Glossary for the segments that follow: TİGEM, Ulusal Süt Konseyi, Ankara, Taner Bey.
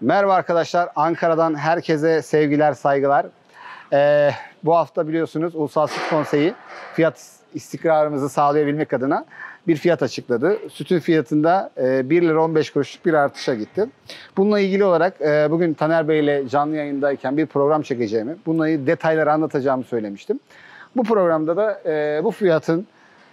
Merhaba arkadaşlar, Ankara'dan herkese sevgiler, saygılar. Bu hafta biliyorsunuz Ulusal Süt Konseyi fiyat istikrarımızı sağlayabilmek adına bir fiyat açıkladı. Sütün fiyatında 1 lira 15 kuruşluk bir artışa gitti. Bununla ilgili olarak bugün Taner Bey ile canlı yayındayken bir program çekeceğimi, bununla ilgili detayları anlatacağımı söylemiştim. Bu programda da bu fiyatın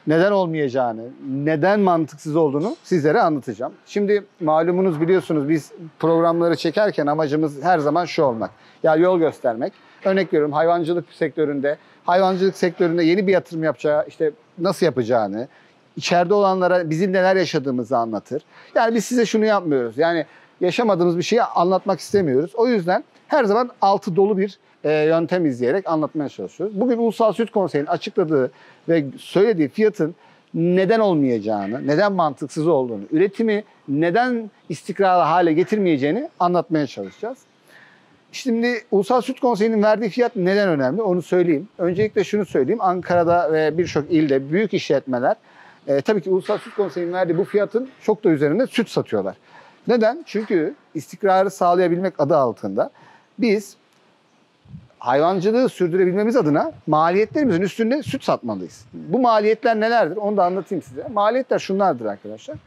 neden olmayacağını, neden mantıksız olduğunu sizlere anlatacağım. Şimdi malumunuz, biliyorsunuz, biz programları çekerken amacımız her zaman şu olmak. Ya yol göstermek. Örnek veriyorum, hayvancılık sektöründe yeni bir yatırım yapacağı, işte nasıl yapacağını, içeride olanlara bizim neler yaşadığımızı anlatır. Yani biz size şunu yapmıyoruz. Yani yaşamadığımız bir şeyi anlatmak istemiyoruz. O yüzden her zaman altı dolu bir yöntem izleyerek anlatmaya çalışıyoruz. Bugün Ulusal Süt Konseyi'nin açıkladığı ve söylediği fiyatın neden olmayacağını, neden mantıksız olduğunu, üretimi neden istikrarlı hale getirmeyeceğini anlatmaya çalışacağız. Şimdi Ulusal Süt Konseyi'nin verdiği fiyat neden önemli, onu söyleyeyim. Öncelikle şunu söyleyeyim, Ankara'da ve birçok ilde büyük işletmeler tabii ki Ulusal Süt Konseyi'nin verdiği bu fiyatın çok da üzerinde süt satıyorlar. Neden? Çünkü istikrarı sağlayabilmek adı altında biz hayvancılığı sürdürebilmemiz adına maliyetlerimizin üstünde süt satmalıyız. Bu maliyetler nelerdir? Onu da anlatayım size. Maliyetler şunlardır arkadaşlar.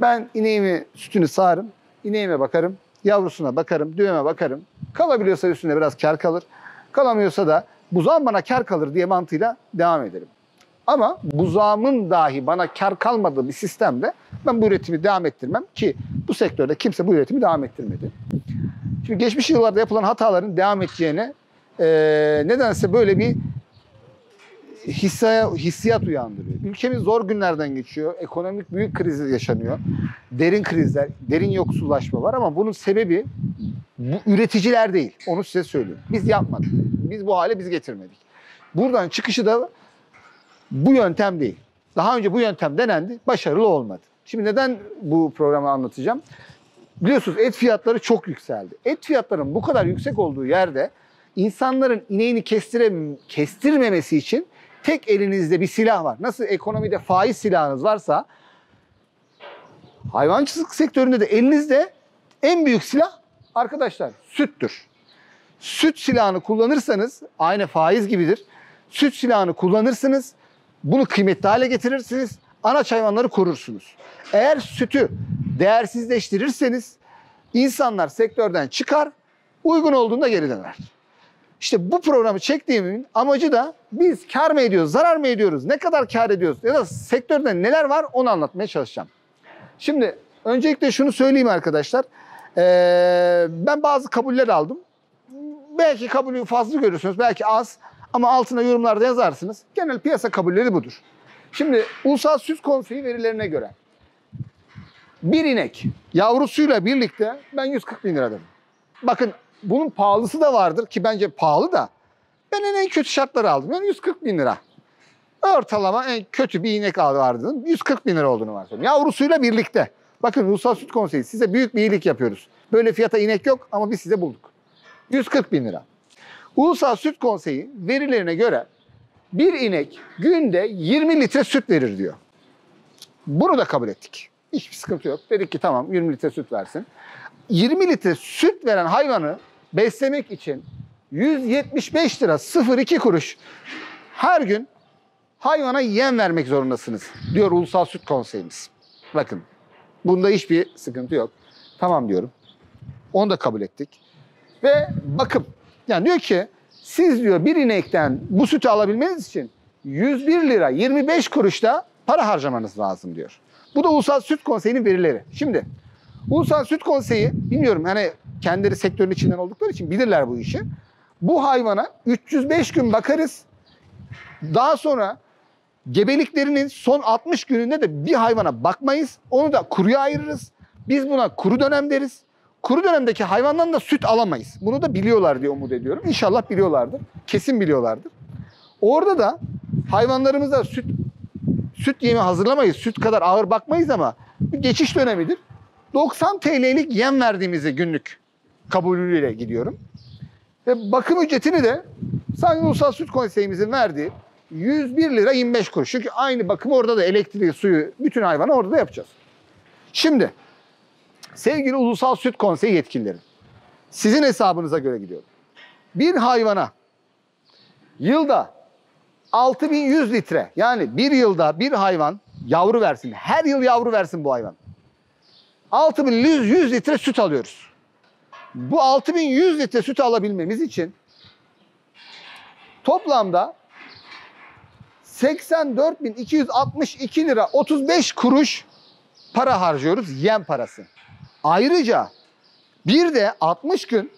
Ben ineğimi, sütünü sağarım, ineğime bakarım, yavrusuna bakarım, düğüme bakarım. Kalabiliyorsa üstüne biraz kar kalır, kalamıyorsa da buzağım bana kar kalır diye mantığıyla devam edelim. Ama buzağımın dahi bana kar kalmadığı bir sistemde ben bu üretimi devam ettirmem ki bu sektörde kimse bu üretimi devam ettirmedi. Şimdi geçmiş yıllarda yapılan hataların devam edeceğine nedense böyle bir hissiyat uyandırıyor. Ülkemiz zor günlerden geçiyor. Ekonomik büyük kriz yaşanıyor. Derin krizler, derin yoksullaşma var ama bunun sebebi bu üreticiler değil. Onu size söyleyeyim. Biz yapmadık. Biz bu hale getirmedik. Buradan çıkışı da bu yöntem değil. Daha önce bu yöntem denendi, başarılı olmadı. Şimdi neden bu programı anlatacağım? Biliyorsunuz et fiyatları çok yükseldi. Et fiyatlarının bu kadar yüksek olduğu yerde insanların ineğini kestirmemesi için tek elinizde bir silah var. Nasıl ekonomide faiz silahınız varsa hayvancılık sektöründe de elinizde en büyük silah arkadaşlar süttür. Süt silahını kullanırsanız aynı faiz gibidir. Süt silahını kullanırsınız, bunu kıymetli hale getirirsiniz, anaç hayvanları korursunuz. Eğer sütü değersizleştirirseniz insanlar sektörden çıkar, uygun olduğunda geri döner. İşte bu programı çektiğimin amacı da biz kar mı ediyoruz, zarar mı ediyoruz, ne kadar kar ediyoruz ya da sektörde neler var onu anlatmaya çalışacağım. Şimdi öncelikle şunu söyleyeyim arkadaşlar. Ben bazı kabuller aldım. Belki kabulü fazla görürsünüz, belki az ama altına yorumlarda yazarsınız. Genel piyasa kabulleri budur. Şimdi Ulusal Süt Konseyi verilerine göre bir inek yavrusuyla birlikte ben 140 bin lira dedim. Bakın, bunun pahalısı da vardır ki bence pahalı da. Ben en kötü şartları aldım. Yani 140 bin lira. Ortalama en kötü bir inek vardı. 140 bin lira olduğunu varsayalım. Yavrusuyla birlikte. Bakın Ulusal Süt Konseyi size büyük bir iyilik yapıyoruz. Böyle fiyata inek yok ama biz size bulduk. 140 bin lira. Ulusal Süt Konseyi verilerine göre bir inek günde 20 litre süt verir diyor. Bunu da kabul ettik. Hiçbir sıkıntı yok. Dedik ki tamam 20 litre süt versin. 20 litre süt veren hayvanı beslemek için 175 lira 0,2 kuruş her gün hayvana yem vermek zorundasınız diyor Ulusal Süt Konseyimiz. Bakın, bunda hiçbir sıkıntı yok. Tamam diyorum. Onu da kabul ettik. Ve bakın, yani diyor ki siz diyor bir inekten bu sütü alabilmeniz için 101 lira 25 kuruşta para harcamanız lazım diyor. Bu da Ulusal Süt Konseyi'nin verileri. Şimdi Ulusal Süt Konseyi, bilmiyorum hani kendileri sektörün içinden oldukları için bilirler bu işi. Bu hayvana 305 gün bakarız. Daha sonra gebeliklerinin son 60 gününde de bir hayvana bakmayız. Onu da kuruya ayırırız. Biz buna kuru dönem deriz. Kuru dönemdeki hayvandan da süt alamayız. Bunu da biliyorlar diye umut ediyorum. İnşallah biliyorlardır. Kesin biliyorlardır. Orada da hayvanlarımıza süt yemi hazırlamayız. Süt kadar ağır bakmayız ama bir geçiş dönemidir. 90 TL'lik yem verdiğimizi günlük kabulüyle gidiyorum. Ve bakım ücretini de sanki Ulusal Süt Konseyimizin verdiği 101 lira 25 kuruş. Çünkü aynı bakımı orada da elektriği, suyu, bütün hayvanı orada da yapacağız. Şimdi Sevgili Ulusal Süt Konseyi yetkilileri, sizin hesabınıza göre gidiyorum. Bir hayvana yılda 6100 litre, yani bir yılda bir hayvan yavru versin, her yıl yavru versin bu hayvan. 6100 litre süt alıyoruz. Bu 6100 litre süt alabilmemiz için toplamda 84.262 lira 35 kuruş para harcıyoruz, yem parası. Ayrıca bir de 60 gün,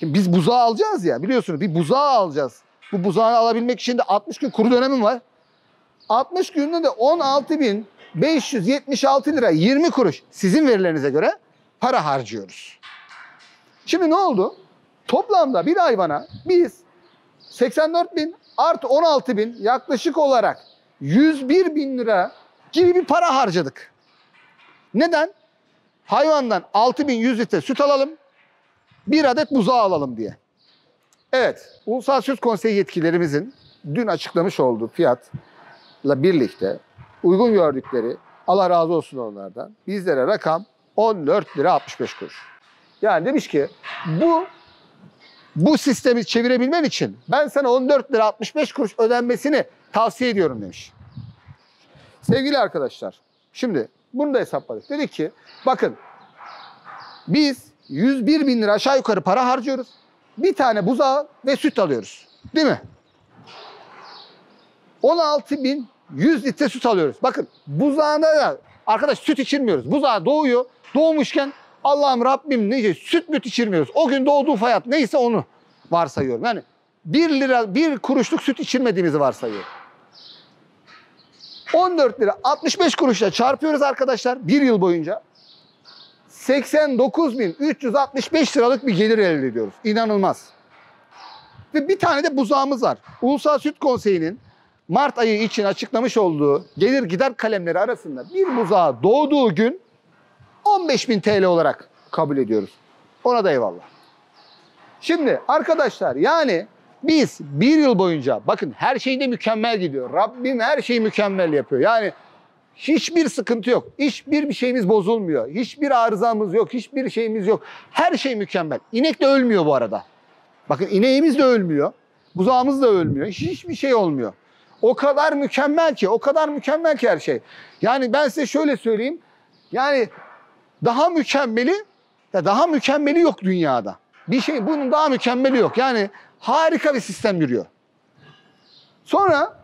şimdi biz buzağı alacağız ya, biliyorsunuz bir buzağı alacağız. Bu buzağı alabilmek için de 60 gün kuru dönemim var. 60 günde de 16.576 lira 20 kuruş sizin verilerinize göre para harcıyoruz. Şimdi ne oldu? Toplamda bir hayvana biz 84.000 artı 16.000 yaklaşık olarak 101.000 lira gibi bir para harcadık. Neden? Hayvandan 6100 litre süt alalım, bir adet buzağı alalım diye. Evet, Ulusal Süt Konseyi yetkililerimizin dün açıklamış olduğu fiyatla birlikte uygun gördükleri, Allah razı olsun onlardan, bizlere rakam 14 lira 65 kuruş. Yani demiş ki bu sistemi çevirebilmen için ben sana 14 lira 65 kuruş ödenmesini tavsiye ediyorum demiş. Sevgili arkadaşlar, şimdi bunu da hesapladık. Dedik ki bakın biz 101.000 lira aşağı yukarı para harcıyoruz. Bir tane buzağı ve süt alıyoruz. Değil mi? 16.100 litre süt alıyoruz. Bakın buzağına da arkadaş süt içirmiyoruz. Buzağı doğuyor. Doğmuşken Allah'ım Rabbim neyse süt müt içirmiyoruz. O gün doğduğu fayat neyse onu varsayıyorum. Yani 1 lira 1 kuruşluk süt içirmediğimizi varsayıyorum. 14 lira 65 kuruşla çarpıyoruz arkadaşlar bir yıl boyunca. 89.365 liralık bir gelir elde ediyoruz. İnanılmaz. Ve bir tane de buzağımız var. Ulusal Süt Konseyi'nin Mart ayı için açıklamış olduğu gelir gider kalemleri arasında bir buzağı doğduğu gün 15.000 TL olarak kabul ediyoruz. Ona da eyvallah. Şimdi arkadaşlar yani biz bir yıl boyunca bakın her şeyde mükemmel gidiyor. Rabbim her şeyi mükemmel yapıyor. Yani hiçbir sıkıntı yok. Hiçbir şeyimiz bozulmuyor. Hiçbir arızamız yok. Hiçbir şeyimiz yok. Her şey mükemmel. İnek de ölmüyor bu arada. Bakın ineğimiz de ölmüyor. Buzağımız da ölmüyor. Hiçbir şey olmuyor. O kadar mükemmel ki. O kadar mükemmel ki her şey. Yani ben size şöyle söyleyeyim. Yani daha mükemmeli yok dünyada. Bir şey bunun daha mükemmeli yok. Yani harika bir sistem yürüyor. Sonra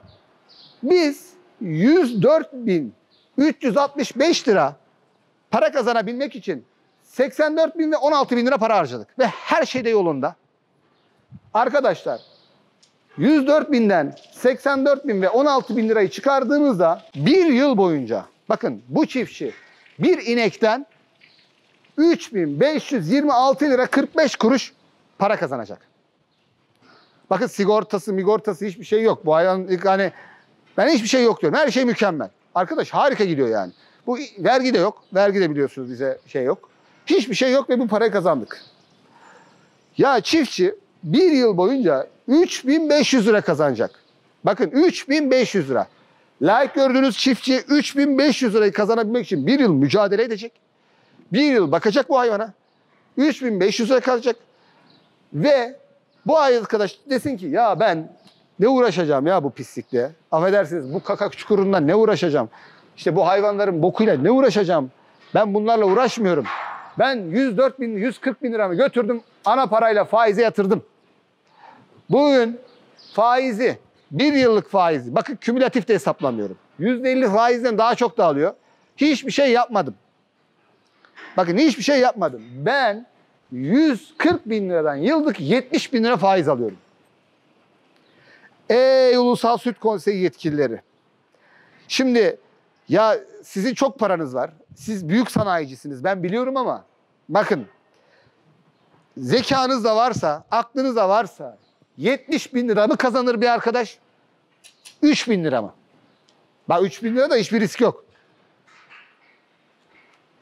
biz 104.365 lira para kazanabilmek için 84.000 ve 16.000 lira para harcadık. Ve her şey de yolunda. Arkadaşlar 104.000'den 84.000 ve 16.000 lirayı çıkardığımızda bir yıl boyunca bakın bu çiftçi bir inekten 3.526 lira 45 kuruş para kazanacak. Bakın sigortası, migortası hiçbir şey yok. Bu hayvan hani ben hiçbir şey yok diyorum. Her şey mükemmel. Arkadaş harika gidiyor yani. Bu vergi de yok. Vergi de biliyorsunuz bize şey yok. Hiçbir şey yok ve bu parayı kazandık. Ya çiftçi bir yıl boyunca 3.500 lira kazanacak. Bakın 3.500 lira. Layık gördüğünüz çiftçi 3.500 lirayı kazanabilmek için bir yıl mücadele edecek. Bir yıl bakacak bu hayvana. 3.500 lira kazanacak. Ve bu arkadaş desin ki ya ben ne uğraşacağım ya bu pislikle. Affedersiniz bu kakak çukurundan ne uğraşacağım. İşte bu hayvanların bokuyla ne uğraşacağım. Ben bunlarla uğraşmıyorum. Ben 140.000 liramı götürdüm. Ana parayla faize yatırdım. Bugün faizi, bir yıllık faizi. Bakın kümülatif de hesaplamıyorum. %50 faizden daha çok dağılıyor. Hiçbir şey yapmadım. Bakın hiçbir şey yapmadım. Ben 140.000 liradan yıllık 70.000 lira faiz alıyorum. Ey Ulusal Süt Konseyi yetkilileri. Şimdi ya sizin çok paranız var. Siz büyük sanayicisiniz ben biliyorum ama bakın zekanız da varsa, aklınız da varsa 70.000 lira mı kazanır bir arkadaş? 3.000 lira mı? Bak 3.000 lira da hiçbir risk yok.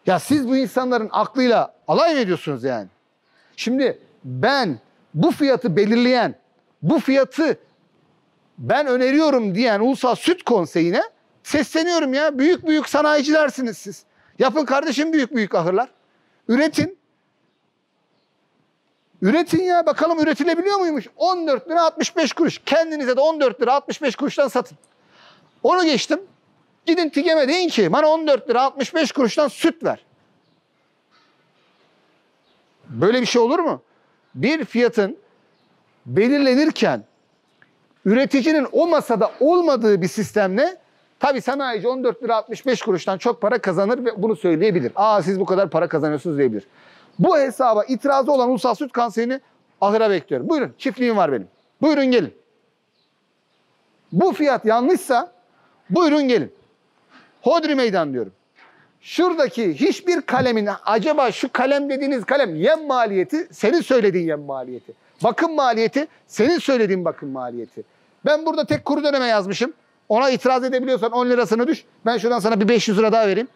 Ya siz bu insanların aklıyla alay mı ediyorsunuz yani? Şimdi ben bu fiyatı belirleyen, bu fiyatı ben öneriyorum diyen Ulusal Süt Konseyi'ne sesleniyorum ya. Büyük sanayicilersiniz siz. Yapın kardeşim büyük ahırlar. Üretin. Üretin ya, bakalım üretilebiliyor muymuş? 14 lira 65 kuruş. Kendinize de 14 lira 65 kuruştan satın. Onu geçtim. Gidin TİGEM'e deyin ki bana 14 lira 65 kuruştan süt ver. Böyle bir şey olur mu? Bir fiyatın belirlenirken üreticinin o masada olmadığı bir sistemle tabii sanayici 14 lira 65 kuruştan çok para kazanır ve bunu söyleyebilir. Aa, siz bu kadar para kazanıyorsunuz diyebilir. Bu hesaba itirazı olan Ulusal Süt Konseyi'ni ahıra bekliyorum. Buyurun, çiftliğim var benim. Buyurun gelin. Bu fiyat yanlışsa buyurun gelin. Hodri meydan diyorum. Şuradaki hiçbir kalemin, acaba şu kalem dediğiniz kalem yem maliyeti, senin söylediğin yem maliyeti. Bakım maliyeti, senin söylediğin bakım maliyeti. Ben burada tek kuru döneme yazmışım. Ona itiraz edebiliyorsan 10 lirasını düş. Ben şuradan sana bir 500 lira daha vereyim.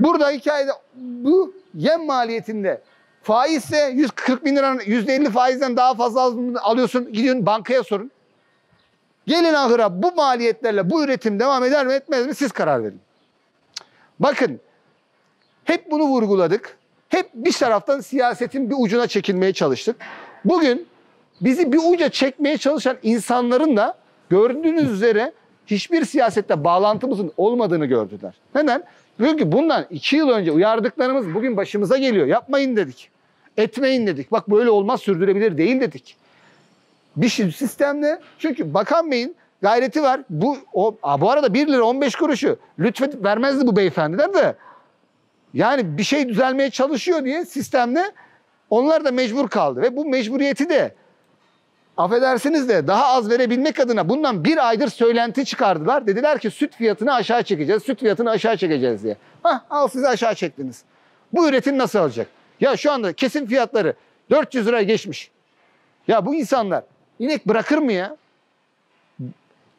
Burada hikayede bu yem maliyetinde faizse 140 bin liranın %50 faizden daha fazla alıyorsun. Gidiyorsun bankaya sorun. Gelin ahıra, bu maliyetlerle bu üretim devam eder mi etmez mi siz karar verin. Bakın, hep bunu vurguladık. Hep bir taraftan siyasetin bir ucuna çekilmeye çalıştık. Bugün bizi bir uca çekmeye çalışan insanların da gördüğünüz üzere hiçbir siyasette bağlantımızın olmadığını gördüler. Neden? Çünkü bundan 2 yıl önce uyardıklarımız bugün başımıza geliyor. Yapmayın dedik. Etmeyin dedik. Bak böyle olmaz, sürdürebilir değil dedik. Bir sistemle, çünkü Bakan Bey'in gayreti var. Bu arada 1 lira 15 kuruşu lütfedip vermezdi bu beyefendiler de. Yani bir şey düzelmeye çalışıyor diye sistemle onlar da mecbur kaldı. Ve bu mecburiyeti de affedersiniz de daha az verebilmek adına bundan bir aydır söylenti çıkardılar. Dediler ki süt fiyatını aşağı çekeceğiz, süt fiyatını aşağı çekeceğiz diye. Hah, al sizi aşağı çektiniz. Bu üretim nasıl alacak? Ya şu anda kesim fiyatları 400 liraya geçmiş. Ya bu insanlar inek bırakır mı ya?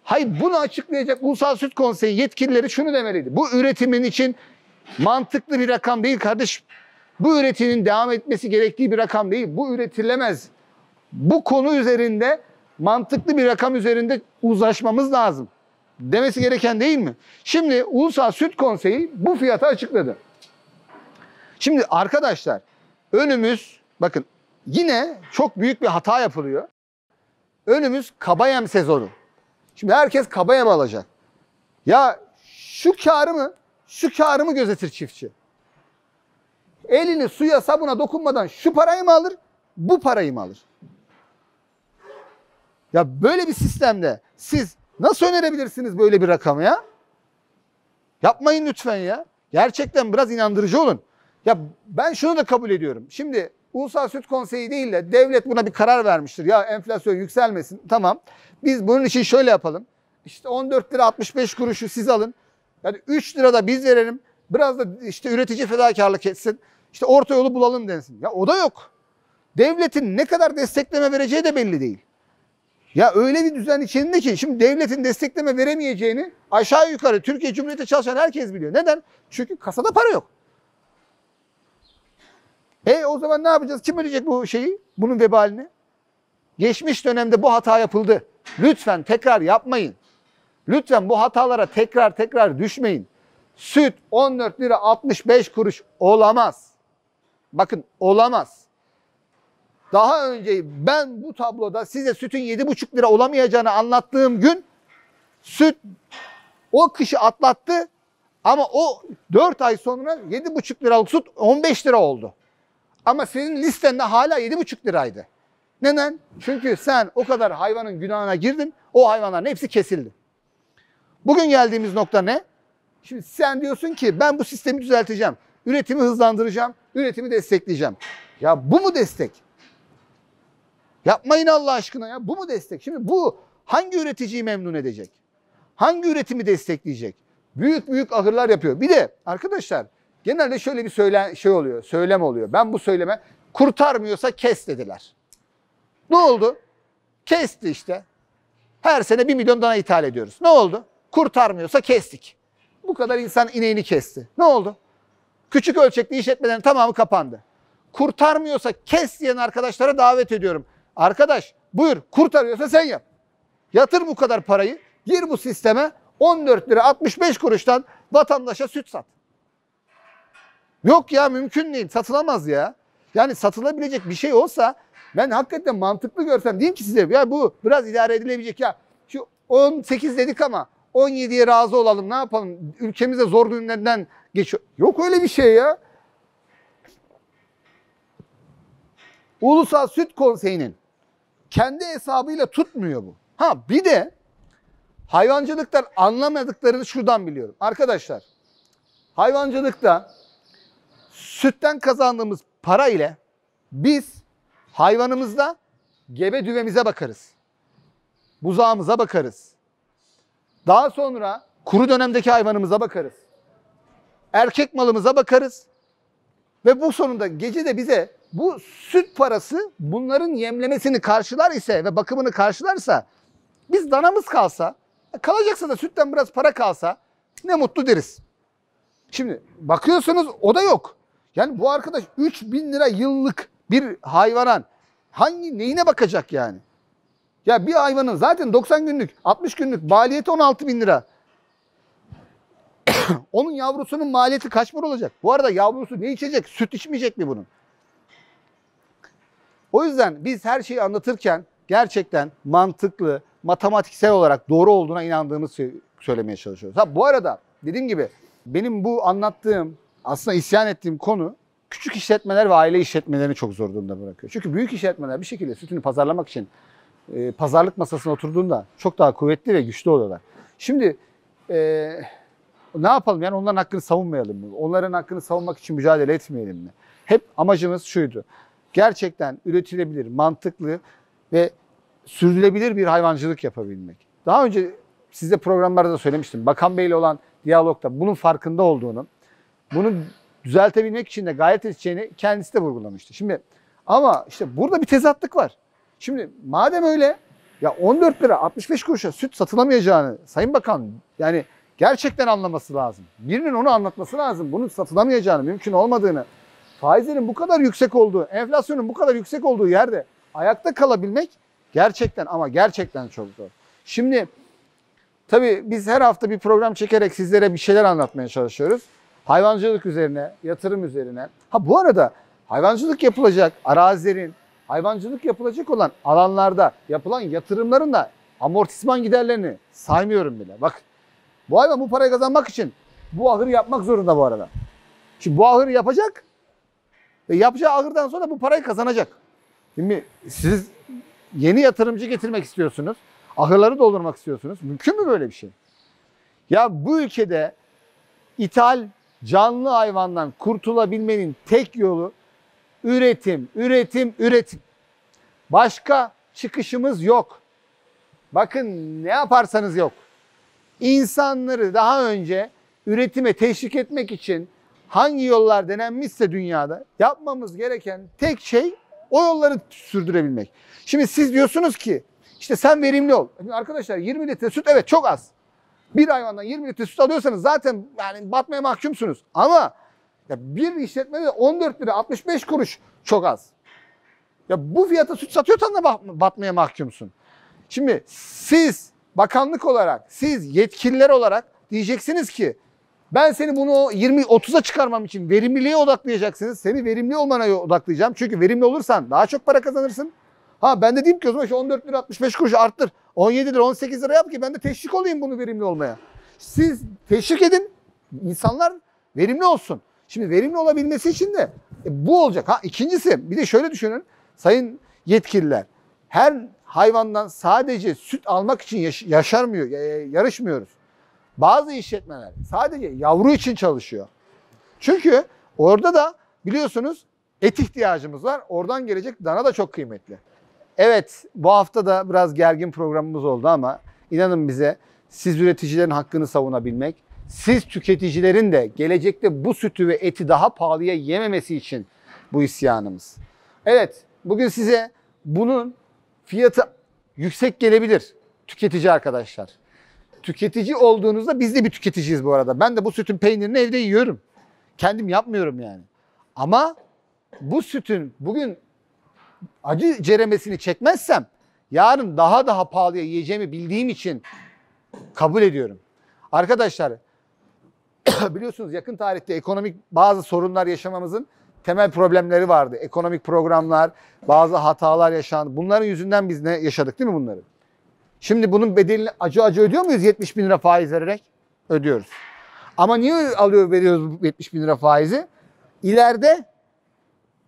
Hayır, bunu açıklayacak Ulusal Süt Konseyi yetkilileri şunu demeliydi. Bu üretimin için mantıklı bir rakam değil kardeşim. Bu üretimin devam etmesi gerektiği bir rakam değil. Bu üretilemez. Bu konu üzerinde mantıklı bir rakam üzerinde uzlaşmamız lazım. Demesi gereken değil mi? Şimdi Ulusal Süt Konseyi bu fiyatı açıkladı. Şimdi arkadaşlar önümüz, bakın yine çok büyük bir hata yapılıyor. Önümüz kaba yem sezonu. Şimdi herkes kaba yem alacak. Ya şu karımı gözetir çiftçi. Elini suya sabuna dokunmadan şu parayı mı alır, bu parayı mı alır? Ya böyle bir sistemde siz nasıl önerebilirsiniz böyle bir rakamı ya? Yapmayın lütfen ya. Gerçekten biraz inandırıcı olun. Ya ben şunu da kabul ediyorum. Şimdi Ulusal Süt Konseyi değil de devlet buna bir karar vermiştir. Ya enflasyon yükselmesin. Tamam. Biz bunun için şöyle yapalım. İşte 14 lira 65 kuruşu siz alın. Yani 3 lira da biz verelim. Biraz da işte üretici fedakarlık etsin. İşte orta yolu bulalım densin. Ya o da yok. Devletin ne kadar destekleme vereceği de belli değil. Ya öyle bir düzen içinde ki şimdi devletin destekleme veremeyeceğini aşağı yukarı Türkiye Cumhuriyeti'nde çalışan herkes biliyor. Neden? Çünkü kasada para yok. O zaman ne yapacağız? Kim ödeyecek bu şeyi? Bunun vebalini? Geçmiş dönemde bu hata yapıldı. Lütfen tekrar yapmayın. Lütfen bu hatalara tekrar düşmeyin. Süt 14 lira 65 kuruş olamaz. Bakın, olamaz. Daha önce ben bu tabloda size sütün 7,5 lira olamayacağını anlattığım gün süt o kışı atlattı ama o 4 ay sonra 7,5 liralık süt 15 lira oldu. Ama senin listende hala 7,5 liraydı. Neden? Çünkü sen o kadar hayvanın günahına girdin, o hayvanların hepsi kesildi. Bugün geldiğimiz nokta ne? Şimdi sen diyorsun ki ben bu sistemi düzelteceğim, üretimi hızlandıracağım, üretimi destekleyeceğim. Ya bu mu destek? Yapmayın Allah aşkına ya. Bu mu destek? Şimdi bu hangi üreticiyi memnun edecek? Hangi üretimi destekleyecek? Büyük büyük ahırlar yapıyor. Bir de arkadaşlar genelde şöyle bir söylem oluyor. Ben bu söyleme kurtarmıyorsa kes dediler. Ne oldu? Kesti işte. Her sene 1 milyon dana ithal ediyoruz. Ne oldu? Kurtarmıyorsa kestik. Bu kadar insan ineğini kesti. Ne oldu? Küçük ölçekli işletmelerin tamamı kapandı. Kurtarmıyorsa kes diyen arkadaşlara davet ediyorum. Arkadaş buyur, kurtarıyorsa sen yap. Yatır bu kadar parayı. Gir bu sisteme, 14 lira 65 kuruştan vatandaşa süt sat. Yok ya, mümkün değil. Satılamaz ya. Yani satılabilecek bir şey olsa ben hakikaten mantıklı görsem diyeyim ki size ya bu biraz idare edilebilecek ya. Şu 18 dedik ama 17'ye razı olalım, ne yapalım? Ülkemize zor günlerden geçiyor. Yok öyle bir şey ya. Ulusal Süt Konseyi'nin kendi hesabıyla tutmuyor bu. Ha bir de hayvancılıktan anlamadıklarını şuradan biliyorum. Arkadaşlar, hayvancılıkta sütten kazandığımız para ile biz hayvanımızda gebe düvemize bakarız. Buzağımıza bakarız. Daha sonra kuru dönemdeki hayvanımıza bakarız. Erkek malımıza bakarız. Ve bu sonunda gece de bize bu süt parası bunların yemlemesini karşılar ise ve bakımını karşılarsa, biz danamız kalsa, kalacaksa da sütten biraz para kalsa ne mutlu deriz. Şimdi bakıyorsunuz o da yok. Yani bu arkadaş 3000 lira yıllık bir hayvana hangi neyine bakacak yani? Ya bir hayvanın zaten 90 günlük, 60 günlük maliyeti 16.000 lira. Onun yavrusunun maliyeti kaç para olacak? Bu arada yavrusu ne içecek? Süt içmeyecek mi bunun? O yüzden biz her şeyi anlatırken gerçekten mantıklı, matematiksel olarak doğru olduğuna inandığımız söylemeye çalışıyoruz. Ha bu arada dediğim gibi benim bu anlattığım, aslında isyan ettiğim konu küçük işletmeler ve aile işletmelerini çok zor durumda bırakıyor. Çünkü büyük işletmeler bir şekilde sütünü pazarlamak için pazarlık masasına oturduğunda çok daha kuvvetli ve güçlü oluyorlar. Şimdi ne yapalım yani, onların hakkını savunmayalım mı? Onların hakkını savunmak için mücadele etmeyelim mi? Hep amacımız şuydu. Gerçekten üretilebilir, mantıklı ve sürdürülebilir bir hayvancılık yapabilmek. Daha önce size programlarda da söylemiştim. Bakan Bey'le olan diyalogda bunun farkında olduğunu, bunu düzeltebilmek için de gayret edeceğini kendisi de vurgulamıştı. Şimdi ama işte burada bir tezatlık var. Şimdi madem öyle ya 14 lira 65 kuruşa süt satılamayacağını Sayın Bakan yani gerçekten anlaması lazım. Birinin onu anlatması lazım. Bunun satılamayacağını, mümkün olmadığını, faizlerin bu kadar yüksek olduğu, enflasyonun bu kadar yüksek olduğu yerde ayakta kalabilmek gerçekten ama gerçekten çok zor. Şimdi tabii biz her hafta bir program çekerek sizlere bir şeyler anlatmaya çalışıyoruz. Hayvancılık üzerine, yatırım üzerine. Ha bu arada hayvancılık yapılacak arazilerin, hayvancılık yapılacak olan alanlarda yapılan yatırımların da amortisman giderlerini saymıyorum bile. Bak bu hayvan bu parayı kazanmak için bu ahırı yapmak zorunda bu arada. Şimdi bu ahırı yapacak ve yapacağı ahırdan sonra bu parayı kazanacak. Şimdi siz yeni yatırımcı getirmek istiyorsunuz. Ahırları doldurmak istiyorsunuz. Mümkün mü böyle bir şey? Ya bu ülkede ithal canlı hayvandan kurtulabilmenin tek yolu üretim, üretim, üretim. Başka çıkışımız yok. Bakın ne yaparsanız yok. İnsanları daha önce üretime teşvik etmek için hangi yollar denenmişse dünyada yapmamız gereken tek şey o yolları sürdürebilmek. Şimdi siz diyorsunuz ki işte sen verimli ol. Arkadaşlar 20 litre süt evet çok az. Bir hayvandan 20 litre süt alıyorsanız zaten yani batmaya mahkumsunuz. Ama ya bir işletmede 14 lira 65 kuruş çok az. Ya bu fiyata süt satıyorsan da batmaya mahkumsun. Şimdi siz bakanlık olarak, siz yetkililer olarak diyeceksiniz ki ben seni bunu 20-30'a çıkarmam için verimliliğe odaklayacaksınız. Seni verimli olmana odaklayacağım. Çünkü verimli olursan daha çok para kazanırsın. Ha ben de diyeyim ki o zaman 14 lira 65 kuruş arttır. 17 lira 18 lira yap ki ben de teşvik olayım bunu verimli olmaya. Siz teşvik edin. İnsanlar verimli olsun. Şimdi verimli olabilmesi için de bu olacak. Ha ikincisi bir de şöyle düşünün. Sayın yetkililer, her hayvandan sadece süt almak için yarışmıyoruz. Bazı işletmeler sadece yavru için çalışıyor. Çünkü orada da biliyorsunuz et ihtiyacımız var. Oradan gelecek dana da çok kıymetli. Evet bu hafta da biraz gergin programımız oldu ama inanın bize, siz üreticilerin hakkını savunabilmek, siz tüketicilerin de gelecekte bu sütü ve eti daha pahalıya yememesi için bu isyanımız. Evet bugün size bunun fiyatı yüksek gelebilir tüketici arkadaşlar. Tüketici olduğunuzda biz de bir tüketiciyiz bu arada. Ben de bu sütün peynirini evde yiyorum. Kendim yapmıyorum yani. Ama bu sütün bugün acı ceremesini çekmezsem yarın daha pahalıya yiyeceğimi bildiğim için kabul ediyorum. Arkadaşlar biliyorsunuz yakın tarihte ekonomik bazı sorunlar yaşamamızın temel problemleri vardı. Ekonomik programlar, bazı hatalar yaşandı. Bunların yüzünden biz ne yaşadık değil mi bunları? Şimdi bunun bedelini acı acı ödüyor muyuz 70 bin lira faiz vererek? Ödüyoruz. Ama niye veriyoruz bu 70 bin lira faizi? İleride,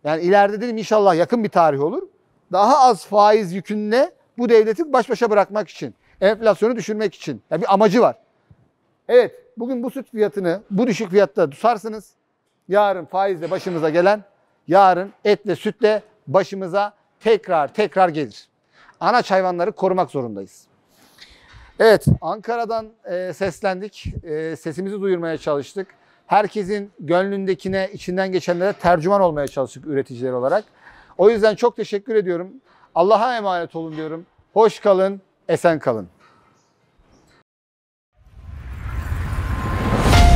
yani ileride dedim inşallah yakın bir tarih olur. Daha az faiz yükünle bu devleti baş başa bırakmak için, enflasyonu düşürmek için. Yani bir amacı var. Evet, bugün bu süt fiyatını bu düşük fiyatta tutarsanız yarın faizle başımıza gelen, yarın etle sütle başımıza tekrar gelir. Anaç hayvanları korumak zorundayız. Evet, Ankara'dan seslendik. Sesimizi duyurmaya çalıştık. Herkesin gönlündekine, içinden geçenlere tercüman olmaya çalıştık üreticiler olarak. O yüzden çok teşekkür ediyorum. Allah'a emanet olun diyorum. Hoş kalın, esen kalın.